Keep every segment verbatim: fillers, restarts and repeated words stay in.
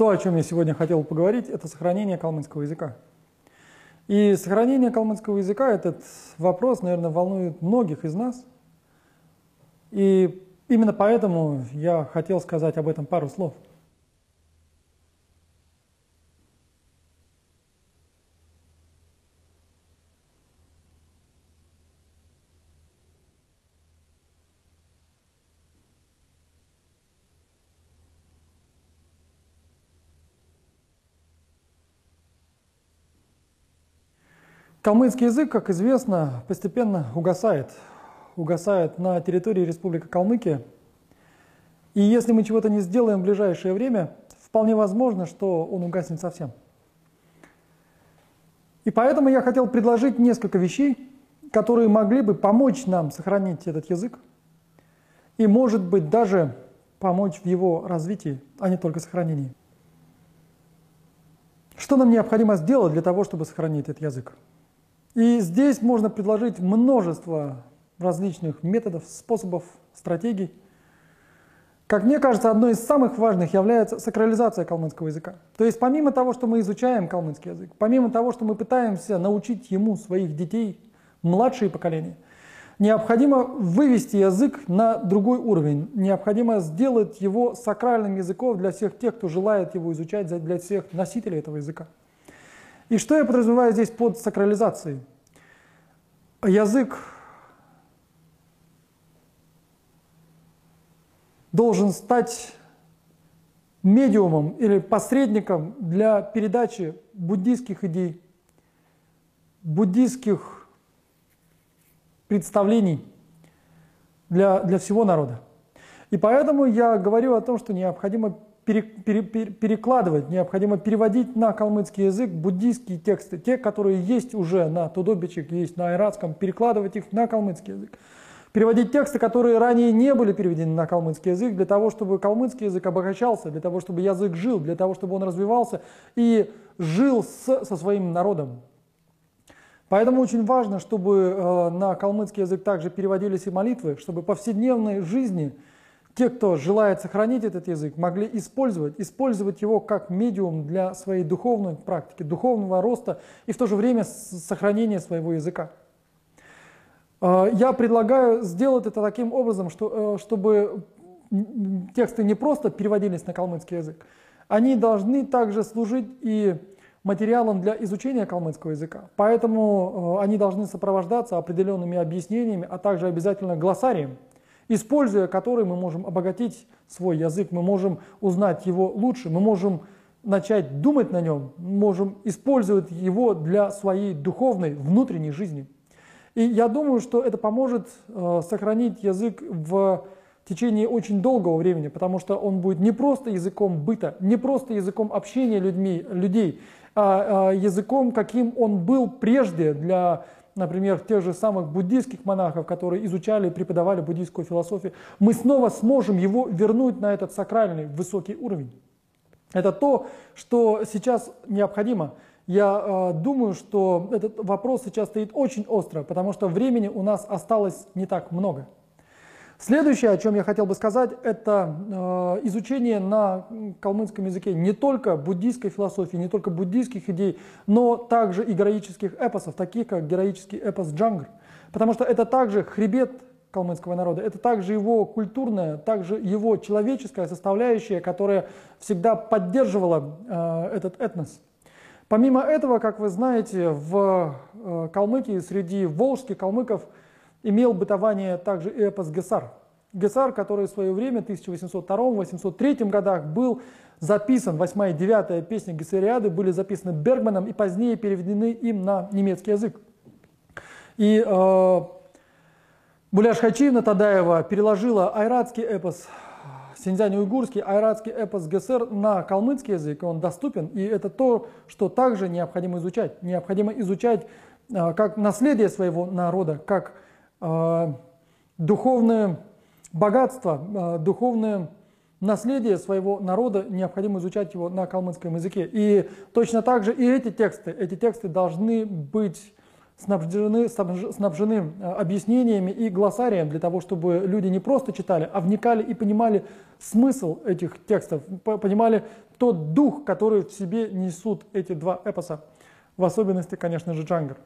то, о чем я сегодня хотел поговорить, это сохранение калмыцкого языка. И сохранение калмыцкого языка, этот вопрос, наверное, волнует многих из нас. И именно поэтому я хотел сказать об этом пару слов. Калмыцкий язык, как известно, постепенно угасает, угасает на территории Республики Калмыкия. И если мы чего-то не сделаем в ближайшее время, вполне возможно, что он угаснет совсем. И поэтому я хотел предложить несколько вещей, которые могли бы помочь нам сохранить этот язык и, может быть, даже помочь в его развитии, а не только сохранении. Что нам необходимо сделать для того, чтобы сохранить этот язык? И здесь можно предложить множество различных методов, способов, стратегий. Как мне кажется, одной из самых важных является сакрализация калмыцкого языка. То есть помимо того, что мы изучаем калмыцкий язык, помимо того, что мы пытаемся научить ему своих детей, младшие поколения, необходимо вывести язык на другой уровень. Необходимо сделать его сакральным языком для всех тех, кто желает его изучать, для всех носителей этого языка. И что я подразумеваю здесь под сакрализацией? Язык должен стать медиумом или посредником для передачи буддийских идей, буддийских представлений для, для всего народа. И поэтому я говорю о том, что необходимо перекладывать, необходимо переводить на калмыцкий язык буддийские тексты, те, которые есть уже на Тодобичек, есть на айратском, перекладывать их на калмыцкий язык. Переводить тексты, которые ранее не были переведены на калмыцкий язык, для того, чтобы калмыцкий язык обогащался, для того, чтобы язык жил, для того, чтобы он развивался и жил с, со своим народом. Поэтому очень важно, чтобы на калмыцкий язык также переводились и молитвы, чтобы в повседневной жизни те, кто желает сохранить этот язык, могли использовать, использовать его как медиум для своей духовной практики, духовного роста и в то же время сохранения своего языка. Я предлагаю сделать это таким образом, что, чтобы тексты не просто переводились на калмыцкий язык, они должны также служить и материалом для изучения калмыцкого языка. Поэтому они должны сопровождаться определенными объяснениями, а также обязательно глоссарием, используя который мы можем обогатить свой язык, мы можем узнать его лучше, мы можем начать думать на нем, можем использовать его для своей духовной, внутренней жизни. И я думаю, что это поможет э, сохранить язык в течение очень долгого времени, потому что он будет не просто языком быта, не просто языком общения людьми, людей, а, а языком, каким он был прежде для, например, тех же самых буддийских монахов, которые изучали и преподавали буддийскую философию, мы снова сможем его вернуть на этот сакральный высокий уровень. Это то, что сейчас необходимо. Я э, думаю, что этот вопрос сейчас стоит очень остро, потому что времени у нас осталось не так много. Следующее, о чем я хотел бы сказать, это э, изучение на калмыцком языке не только буддийской философии, не только буддийских идей, но также и героических эпосов, таких как героический эпос Джангр. Потому что это также хребет калмыцкого народа, это также его культурная, также его человеческая составляющая, которая всегда поддерживала э, этот этнос. Помимо этого, как вы знаете, в э, Калмыкии, среди волжских калмыков, имел бытование также и эпос Гесар. Гесар, который в свое время в тысяча восемьсот втором — восемьсот третьем годах был записан, восьмая и девятая песни Гесариады были записаны Бергманом и позднее переведены им на немецкий язык. И э, Буляш Хачиевна Тадаева переложила айратский эпос, синьцзянь-уйгурский, айратский эпос Гесар на калмыцкий язык, он доступен, и это то, что также необходимо изучать. Необходимо изучать э, как наследие своего народа, как духовное богатство, духовное наследие своего народа, необходимо изучать его на калмыцком языке. И точно так же и эти тексты, эти тексты должны быть снабжены, снабжены объяснениями и глоссарием для того, чтобы люди не просто читали, а вникали и понимали смысл этих текстов, понимали тот дух, который в себе несут эти два эпоса, в особенности, конечно же, Джангр.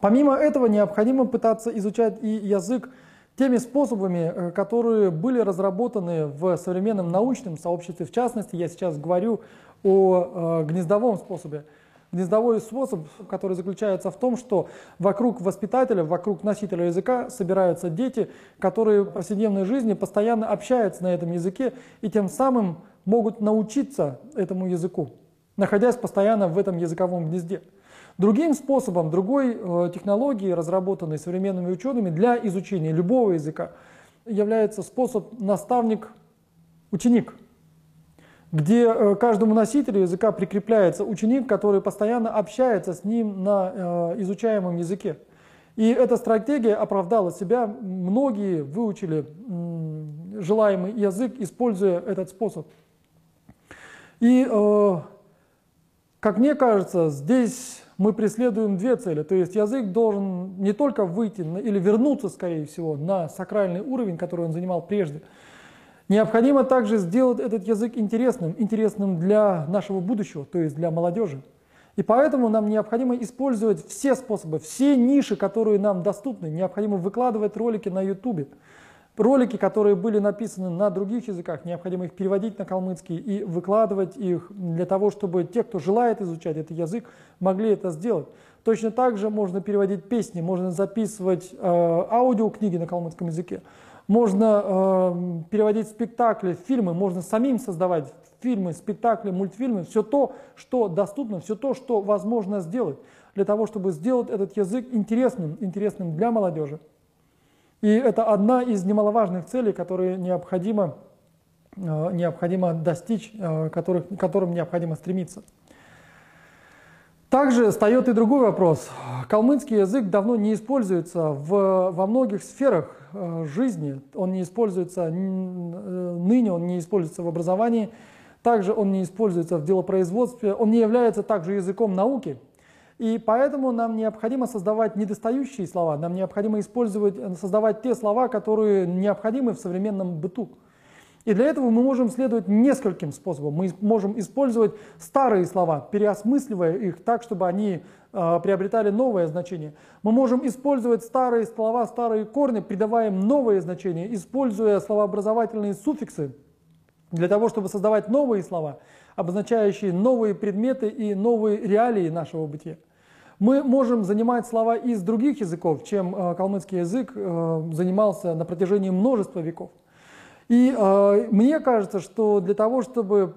Помимо этого, необходимо пытаться изучать и язык теми способами, которые были разработаны в современном научном сообществе. В частности, я сейчас говорю о гнездовом способе. Гнездовой способ, который заключается в том, что вокруг воспитателя, вокруг носителя языка собираются дети, которые в повседневной жизни постоянно общаются на этом языке и тем самым могут научиться этому языку, находясь постоянно в этом языковом гнезде. Другим способом, другой технологией, разработанной современными учеными для изучения любого языка, является способ наставник-ученик, где каждому носителю языка прикрепляется ученик, который постоянно общается с ним на изучаемом языке. И эта стратегия оправдала себя, многие выучили желаемый язык, используя этот способ. И, как мне кажется, здесь мы преследуем две цели, то есть язык должен не только выйти на, или вернуться, скорее всего, на сакральный уровень, который он занимал прежде. Необходимо также сделать этот язык интересным, интересным для нашего будущего, то есть для молодежи. И поэтому нам необходимо использовать все способы, все ниши, которые нам доступны. Необходимо выкладывать ролики на ютубе, ролики, которые были написаны на других языках, необходимо их переводить на калмыцкий и выкладывать их для того, чтобы те, кто желает изучать этот язык, могли это сделать. Точно так же можно переводить песни, можно записывать э, аудиокниги на калмыцком языке. Можно э, переводить спектакли, фильмы, можно самим создавать фильмы, спектакли, мультфильмы, все то, что доступно, все то, что возможно сделать, для того, чтобы сделать этот язык интересным, интересным для молодежи. И это одна из немаловажных целей, которые необходимо, э, необходимо достичь, э, которых, к которым необходимо стремиться. Также встает и другой вопрос. Калмыцкий язык давно не используется в, во многих сферах жизни. Он не используется ныне, он не используется в образовании, также он не используется в делопроизводстве, он не является также языком науки. И поэтому нам необходимо создавать недостающие слова, нам необходимо использовать, создавать те слова, которые необходимы в современном быту. И для этого мы можем следовать нескольким способам. Мы можем использовать старые слова, переосмысливая их так, чтобы они э, приобретали новое значение. Мы можем использовать старые слова, старые корни, придавая им новые значения, используя словообразовательные суффиксы для того, чтобы создавать новые слова, обозначающие новые предметы и новые реалии нашего бытия. Мы можем занимать слова из других языков, чем э, калмыцкий язык э, занимался на протяжении множества веков. И э, мне кажется, что для того, чтобы,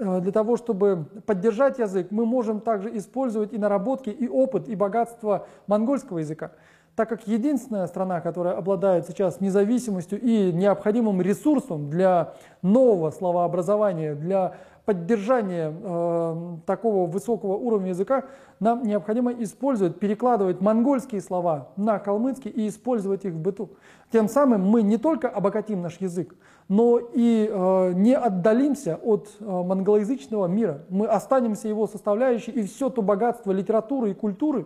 э, для того, чтобы поддержать язык, мы можем также использовать и наработки, и опыт, и богатство монгольского языка, так как единственная страна, которая обладает сейчас независимостью и необходимым ресурсом для нового словообразования, для поддержания э, такого высокого уровня языка, нам необходимо использовать, перекладывать монгольские слова на калмыцкий и использовать их в быту. Тем самым мы не только обогатим наш язык, но и э, не отдалимся от э, монголоязычного мира. Мы останемся его составляющей, и все то богатство литературы и культуры,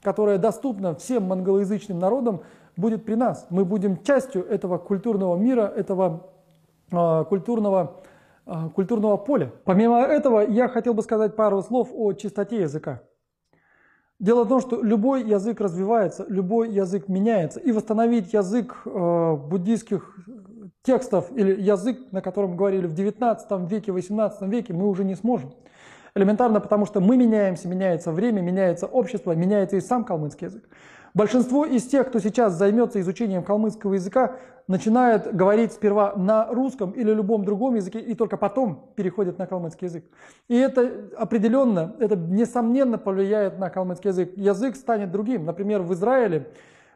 которое доступно всем монголоязычным народам, будет при нас. Мы будем частью этого культурного мира, этого э, культурного э, культурного поля. Помимо этого, я хотел бы сказать пару слов о чистоте языка. Дело в том, что любой язык развивается, любой язык меняется, и восстановить язык э, буддийских текстов или язык, на котором говорили в девятнадцатом веке, восемнадцатом веке, мы уже не сможем. Элементарно, потому что мы меняемся, меняется время, меняется общество, меняется и сам калмыцкий язык. Большинство из тех, кто сейчас займется изучением калмыцкого языка, начинает говорить сперва на русском или любом другом языке и только потом переходит на калмыцкий язык. И это определенно, это несомненно повлияет на калмыцкий язык. Язык станет другим. Например, в Израиле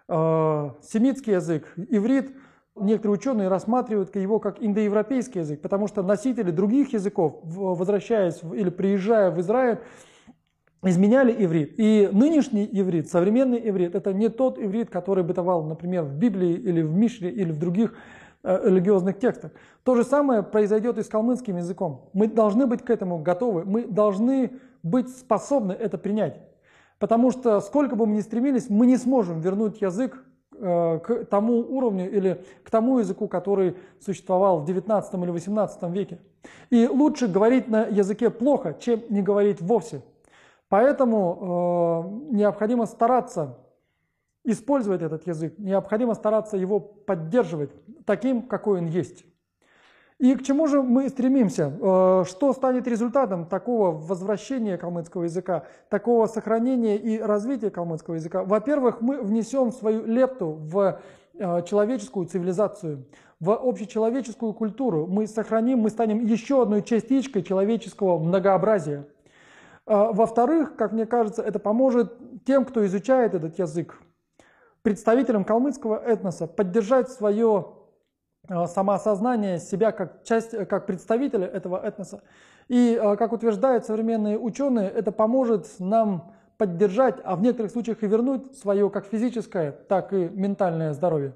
э, семитский язык, иврит, некоторые ученые рассматривают его как индоевропейский язык, потому что носители других языков, возвращаясь или приезжая в Израиль, изменяли иврит. И нынешний иврит, современный иврит, это не тот иврит, который бытовал, например, в Библии или в Мишне или в других э, религиозных текстах. То же самое произойдет и с калмыцким языком. Мы должны быть к этому готовы, мы должны быть способны это принять. Потому что сколько бы мы ни стремились, мы не сможем вернуть язык к тому уровню или к тому языку, который существовал в девятнадцатом или восемнадцатом веке. И лучше говорить на языке плохо, чем не говорить вовсе. Поэтому э, необходимо стараться использовать этот язык, необходимо стараться его поддерживать таким, какой он есть. И к чему же мы стремимся? Э, что станет результатом такого возвращения калмыцкого языка, такого сохранения и развития калмыцкого языка? Во-первых, мы внесем свою лепту в э, человеческую цивилизацию, в общечеловеческую культуру. Мы сохраним, мы станем еще одной частичкой человеческого многообразия. Во-вторых, как мне кажется, это поможет тем, кто изучает этот язык, представителям калмыцкого этноса, поддержать свое самоосознание себя как часть, как представителя этого этноса. И, как утверждают современные ученые, это поможет нам поддержать, а в некоторых случаях и вернуть свое как физическое, так и ментальное здоровье.